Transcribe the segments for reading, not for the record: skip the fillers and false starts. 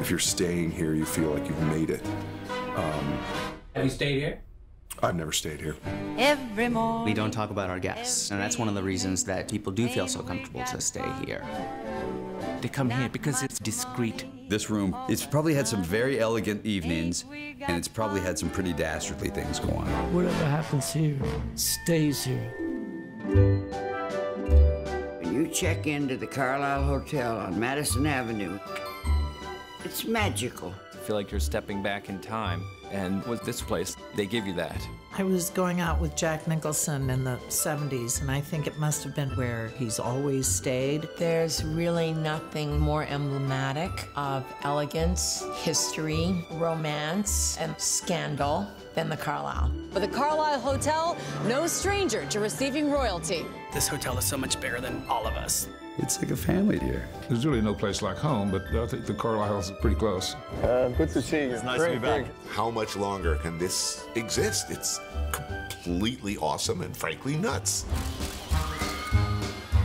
If you're staying here, you feel like you've made it. Have you stayed here? I've never stayed here. Every morning, we don't talk about our guests, and that's one of the reasons that people do feel so comfortable to stay here. They come here because it's discreet. This room, it's probably had some very elegant evenings, and it's probably had some pretty dastardly things go on. Whatever happens here stays here. When you check into the Carlyle Hotel on Madison Avenue, it's magical. I feel like you're stepping back in time, and with this place, they give you that. I was going out with Jack Nicholson in the 70s, and I think it must have been where he's always stayed. There's really nothing more emblematic of elegance, history, romance, and scandal than the Carlyle. But the Carlyle Hotel, no stranger to receiving royalty. This hotel is so much bigger than all of us. It's like a family here. There's really no place like home, but I think the Carlyle's pretty close. Good to see you. It's nice to be back. How much longer can this exist? It's completely awesome and frankly nuts.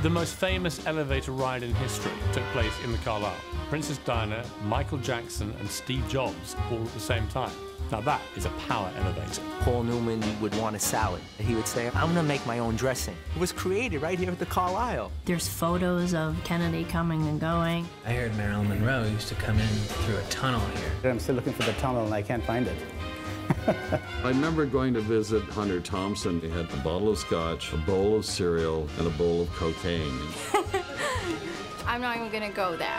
The most famous elevator ride in history took place in the Carlyle. Princess Diana, Michael Jackson, and Steve Jobs all at the same time. Now that is a power elevator. Paul Newman would want a salad. He would say, I'm gonna make my own dressing. It was created right here at the Carlyle. There's photos of Kennedy coming and going. I heard Marilyn Monroe used to come in through a tunnel here. I'm still looking for the tunnel and I can't find it. I remember going to visit Hunter Thompson. He had a bottle of scotch, a bowl of cereal, and a bowl of cocaine. I'm not even gonna go there.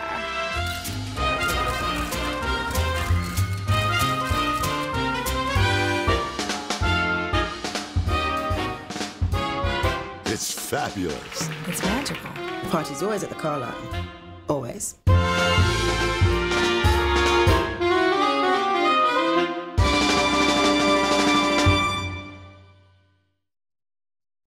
It's fabulous. It's magical. The party's always at the Carlyle. Always.